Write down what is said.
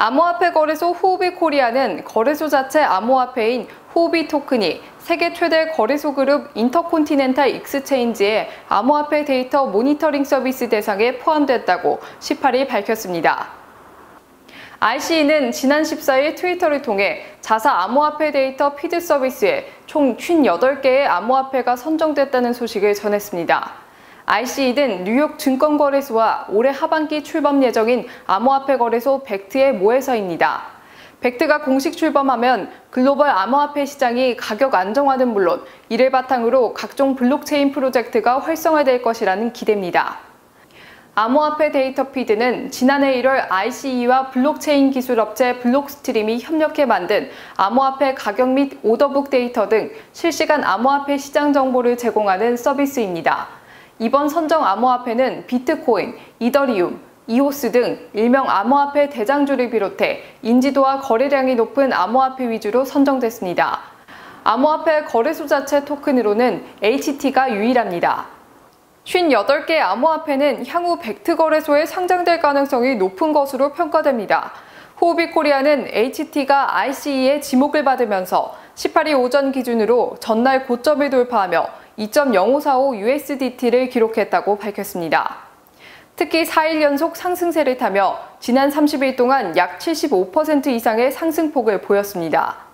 암호화폐 거래소 후오비 코리아는 거래소 자체 암호화폐인 후오비 토큰이 세계 최대 거래소 그룹 인터콘티넨탈 익스체인지의 암호화폐 데이터 모니터링 서비스 대상에 포함됐다고 18일 밝혔습니다. ICE는 지난 14일 트위터를 통해 자사 암호화폐 데이터 피드 서비스에 총 58개의 암호화폐가 선정됐다는 소식을 전했습니다. ICE는 뉴욕 증권거래소와 올해 하반기 출범 예정인 암호화폐 거래소 백트의 모회사입니다. 백트가 공식 출범하면 글로벌 암호화폐 시장이 가격 안정화는 물론 이를 바탕으로 각종 블록체인 프로젝트가 활성화될 것이라는 기대입니다. 암호화폐 데이터 피드는 지난해 1월 ICE와 블록체인 기술업체 블록스트림이 협력해 만든 암호화폐 가격 및 오더북 데이터 등 실시간 암호화폐 시장 정보를 제공하는 서비스입니다. 이번 선정 암호화폐는 비트코인, 이더리움, EOS 등 일명 암호화폐 대장주를 비롯해 인지도와 거래량이 높은 암호화폐 위주로 선정됐습니다. 암호화폐 거래소 자체 토큰으로는 HT가 유일합니다. 58개의 암호화폐는 향후 백트 거래소에 상장될 가능성이 높은 것으로 평가됩니다. 후오비 코리아는 HT가 ICE의 지목을 받으면서 18일 오전 기준으로 전날 고점을 돌파하며 2.0545 USDT를 기록했다고 밝혔습니다. 특히 4일 연속 상승세를 타며 지난 30일 동안 약 75% 이상의 상승폭을 보였습니다.